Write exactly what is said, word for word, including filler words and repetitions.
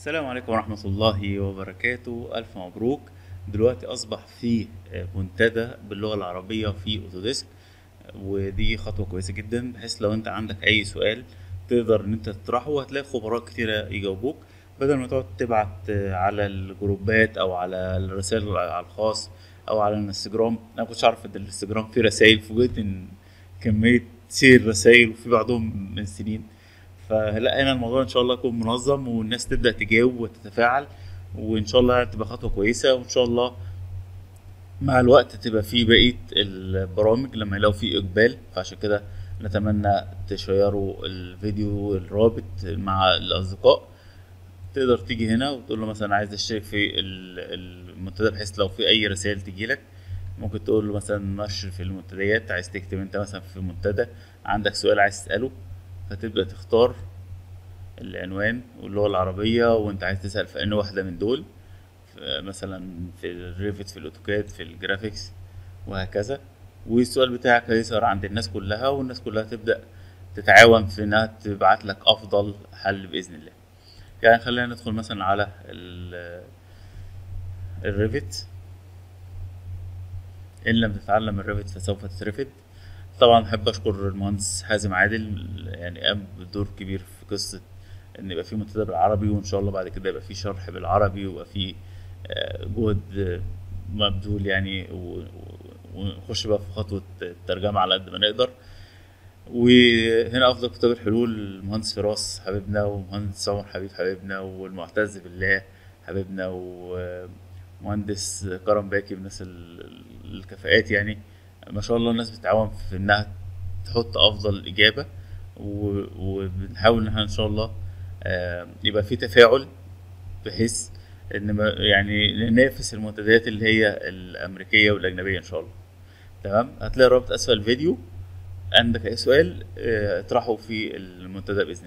السلام عليكم ورحمة الله وبركاته. ألف مبروك. دلوقتي أصبح في منتدى باللغة العربية في أوتوديسك، ودي خطوة كويسة جدا بحيث لو أنت عندك أي سؤال تقدر إن أنت تطرحه، وهتلاقي خبراء كتيرة يجاوبوك بدل ما تقعد تبعت على الجروبات أو على الرسائل على الخاص أو على الانستجرام. أنا مكنتش أعرف إن الانستجرام فيه رسايل، فوجئت إن كمية كتير رسايل وفي بعضهم من سنين. فلا هنا الموضوع ان شاء الله يكون منظم والناس تبدا تجاوب وتتفاعل، وان شاء الله تبقى خطوه كويسه، وان شاء الله مع الوقت تبقى في بقيه البرامج لما يلاقوا في اقبال. فعشان كده نتمنى تشيروا الفيديو الرابط مع الاصدقاء، تقدر تيجي هنا وتقول له مثلا عايز اشترك في المنتدى بحيث لو في اي رسائل تجيلك ممكن تقول له مثلا نشر في المنتديات، عايز تكتب انت مثلا في منتدى عندك سؤال عايز تساله، فتبدأ تختار العنوان واللغة العربية وانت عايز تسأل في أي واحدة من دول، مثلا في الريفت، في الأوتوكاد، في الجرافيكس، وهكذا. والسؤال بتاعك هيظهر عند الناس كلها، والناس كلها تبدأ تتعاون في انها تبعت لك أفضل حل بإذن الله. يعني خلينا ندخل مثلا على الريفت. إن لم تتعلم الريفت فسوف تترفد. طبعا احب اشكر المهندس حازم عادل، يعني قام بدور كبير في قصه ان يبقى في منتدى بالعربي، وان شاء الله بعد كده يبقى في شرح بالعربي ويبقى في جهد مبذول يعني، ونخش بقى في خطوه الترجمه على قد ما نقدر. وهنا افضل كتاب الحلول المهندس فراس حبيبنا، ومهندس عمر حبيب حبيبنا، والمعتز بالله حبيبنا، ومهندس كرم باكي، من الناس الكفاءات يعني ما شاء الله. الناس بتتعاون في انها تحط افضل اجابه، وبنحاول ان احنا ان شاء الله يبقى في تفاعل بحيث ان يعني ننافس المنتديات اللي هي الامريكيه والاجنبيه ان شاء الله. تمام، هتلاقي الرابط اسفل الفيديو، عندك اي سؤال اطرحه في المنتدى باذن الله.